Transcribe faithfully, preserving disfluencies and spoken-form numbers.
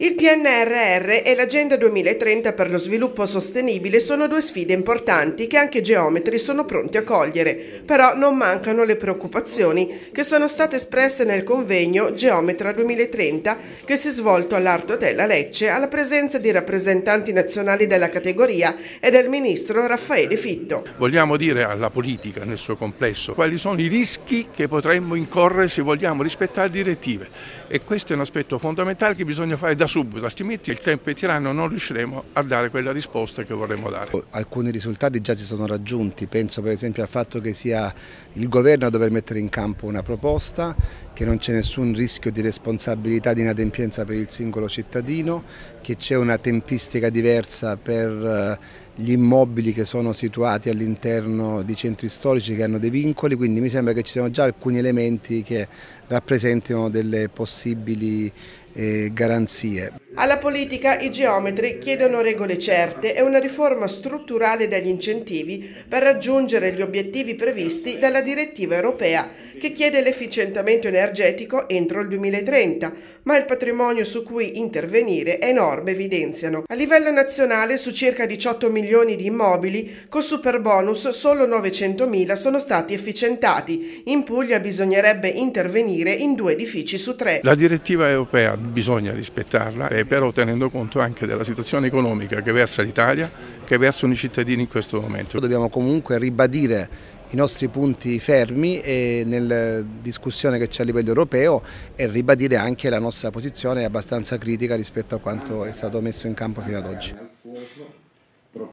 Il P N R R e l'Agenda duemilatrenta per lo sviluppo sostenibile sono due sfide importanti che anche i geometri sono pronti a cogliere, però non mancano le preoccupazioni che sono state espresse nel convegno Geometra duemilatrenta che si è svolto all'Art Hotel a Lecce alla presenza di rappresentanti nazionali della categoria e del ministro Raffaele Fitto. Vogliamo dire alla politica nel suo complesso quali sono i rischi che potremmo incorrere se vogliamo rispettare direttive, e questo è un aspetto fondamentale che bisogna fare da subito, altrimenti il tempo è tiranno, non riusciremo a dare quella risposta che vorremmo dare. Alcuni risultati già si sono raggiunti, penso per esempio al fatto che sia il governo a dover mettere in campo una proposta, che non c'è nessun rischio di responsabilità di inadempienza per il singolo cittadino, che c'è una tempistica diversa per gli immobili che sono situati all'interno di centri storici che hanno dei vincoli, quindi mi sembra che ci siano già alcuni elementi che rappresentino delle possibili eh, garanzie. Alla politica i geometri chiedono regole certe e una riforma strutturale degli incentivi per raggiungere gli obiettivi previsti dalla direttiva europea che chiede l'efficientamento energetico entro il duemilatrenta, ma il patrimonio su cui intervenire è enorme, evidenziano. A livello nazionale su circa diciotto milioni di immobili con superbonus solo novecentomila sono stati efficientati, in Puglia bisognerebbe intervenire in due edifici su tre. La direttiva europea bisogna rispettarla, e però tenendo conto anche della situazione economica che versa l'Italia, che versano i cittadini in questo momento. Dobbiamo comunque ribadire i nostri punti fermi e nella discussione che c'è a livello europeo, e ribadire anche la nostra posizione abbastanza critica rispetto a quanto è stato messo in campo fino ad oggi.